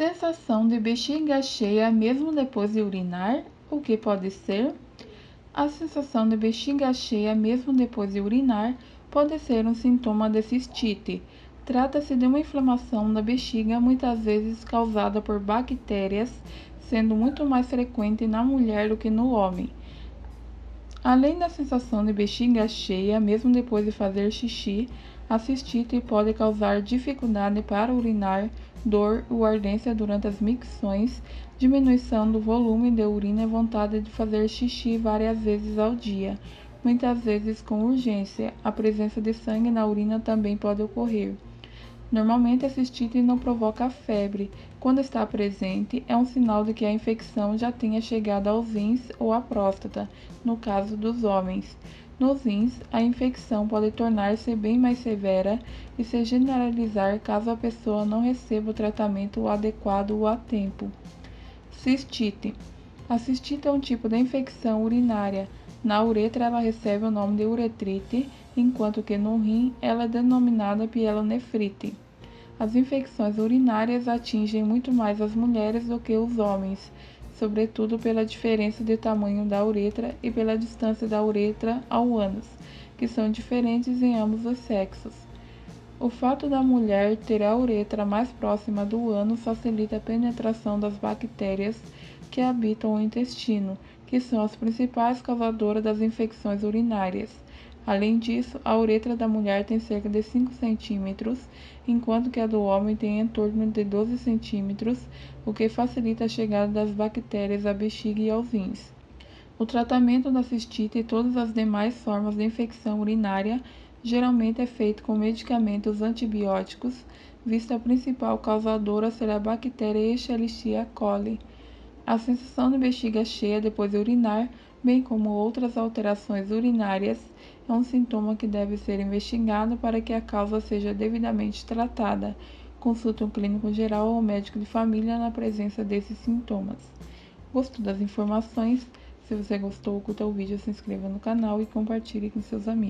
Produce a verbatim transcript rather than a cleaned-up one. sensação de bexiga cheia mesmo depois de urinar, o que pode ser? A sensação de bexiga cheia mesmo depois de urinar pode ser um sintoma de cistite. Trata-se de uma inflamação da bexiga, muitas vezes causada por bactérias, sendo muito mais frequente na mulher do que no homem. Além da sensação de bexiga cheia, mesmo depois de fazer xixi, a cistite pode causar dificuldade para urinar, dor ou ardência durante as micções, diminuição do volume de urina e vontade de fazer xixi várias vezes ao dia, muitas vezes com urgência. A presença de sangue na urina também pode ocorrer. Normalmente, a cistite não provoca febre. Quando está presente, é um sinal de que a infecção já tenha chegado aos rins ou à próstata, no caso dos homens. Nos rins, a infecção pode tornar-se bem mais severa e se generalizar caso a pessoa não receba o tratamento adequado a tempo. Cistite. A cistite é um tipo de infecção urinária. Na uretra, ela recebe o nome de uretrite, enquanto que no rim ela é denominada pielonefrite. As infecções urinárias atingem muito mais as mulheres do que os homens, sobretudo pela diferença de tamanho da uretra e pela distância da uretra ao ânus, que são diferentes em ambos os sexos. O fato da mulher ter a uretra mais próxima do ânus facilita a penetração das bactérias que habitam o intestino, que são as principais causadoras das infecções urinárias. Além disso, a uretra da mulher tem cerca de cinco centímetros, enquanto que a do homem tem em torno de doze centímetros, o que facilita a chegada das bactérias à bexiga e aos rins. O tratamento da cistite e todas as demais formas de infecção urinária geralmente é feito com medicamentos antibióticos, visto a principal causadora ser a bactéria Escherichia coli. A sensação de bexiga cheia depois de urinar, bem como outras alterações urinárias, é um sintoma que deve ser investigado para que a causa seja devidamente tratada. Consulte um clínico geral ou médico de família na presença desses sintomas. Gostou das informações? Se você gostou, curta o vídeo, se inscreva no canal e compartilhe com seus amigos.